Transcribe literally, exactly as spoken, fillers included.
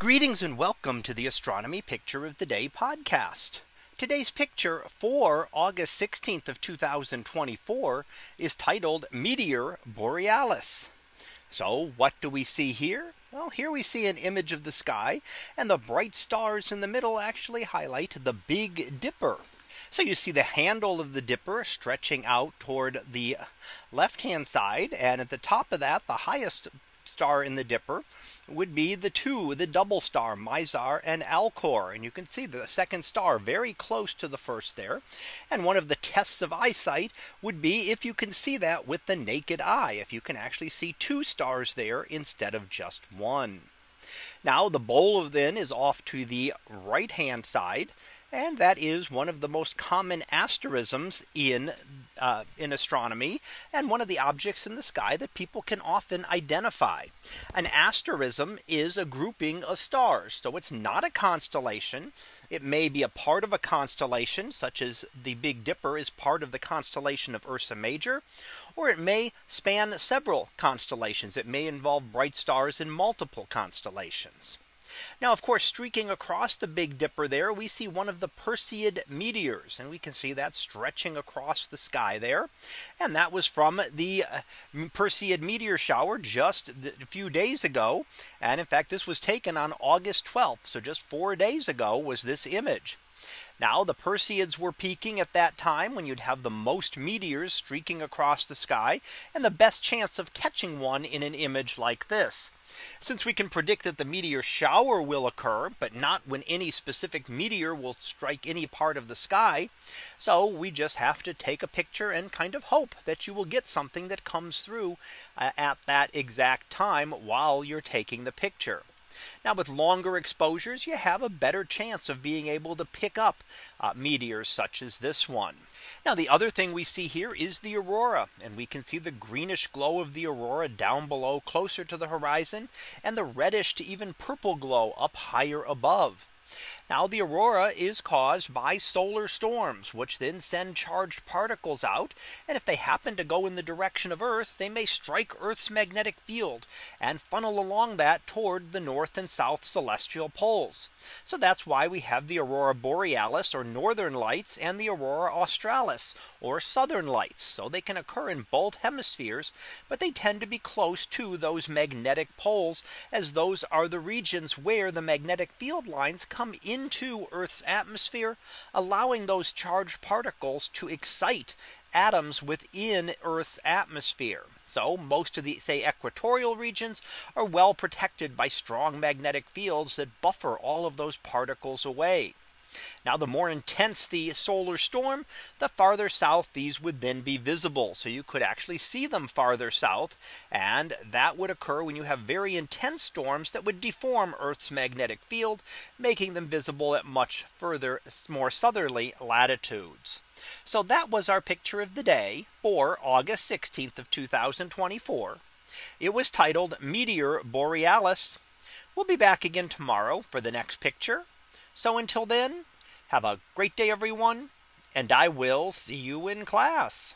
Greetings and welcome to the Astronomy Picture of the Day podcast. Today's picture for August sixteenth of two thousand twenty-four is titled Meteor Borealis. So what do we see here? Well, here we see an image of the sky, and the bright stars in the middle actually highlight the Big Dipper. So you see the handle of the Dipper stretching out toward the left hand side, and at the top of that, the highest star in the Dipper would be the two, the double star Mizar and Alcor. And you can see the second star very close to the first there. And one of the tests of eyesight would be if you can see that with the naked eye, if you can actually see two stars there instead of just one. Now the bowl of then is off to the right hand side. And that is one of the most common asterisms in uh, in astronomy, and one of the objects in the sky that people can often identify. An asterism is a grouping of stars, so it's not a constellation. It may be a part of a constellation, such as the Big Dipper is part of the constellation of Ursa Major, or it may span several constellations. It may involve bright stars in multiple constellations. Now, of course, streaking across the Big Dipper there, we see one of the Perseid meteors, and we can see that stretching across the sky there. And that was from the Perseid meteor shower just a few days ago. And in fact, this was taken on August twelfth. So just four days ago was this image. Now the Perseids were peaking at that time when you'd have the most meteors streaking across the sky and the best chance of catching one in an image like this. Since we can predict that the meteor shower will occur, but not when any specific meteor will strike any part of the sky. So we just have to take a picture and kind of hope that you will get something that comes through uh, at that exact time while you're taking the picture. Now with longer exposures, you have a better chance of being able to pick up uh, meteors such as this one. Now the other thing we see here is the aurora, and we can see the greenish glow of the aurora down below closer to the horizon, and the reddish to even purple glow up higher above. Now the aurora is caused by solar storms, which then send charged particles out, and if they happen to go in the direction of Earth, they may strike Earth's magnetic field and funnel along that toward the north and south celestial poles. So that's why we have the aurora borealis, or northern lights, and the aurora australis, or southern lights. So they can occur in both hemispheres, but they tend to be close to those magnetic poles, as those are the regions where the magnetic field lines come in into Earth's atmosphere, allowing those charged particles to excite atoms within Earth's atmosphere. So most of the, say, equatorial regions are well protected by strong magnetic fields that buffer all of those particles away. Now the more intense the solar storm, the farther south these would then be visible. So you could actually see them farther south, and that would occur when you have very intense storms that would deform Earth's magnetic field, making them visible at much further, more southerly latitudes. So that was our picture of the day for August sixteenth of two thousand twenty-four. It was titled Meteor Borealis. We'll be back again tomorrow for the next picture. So until then, have a great day, everyone, and I will see you in class.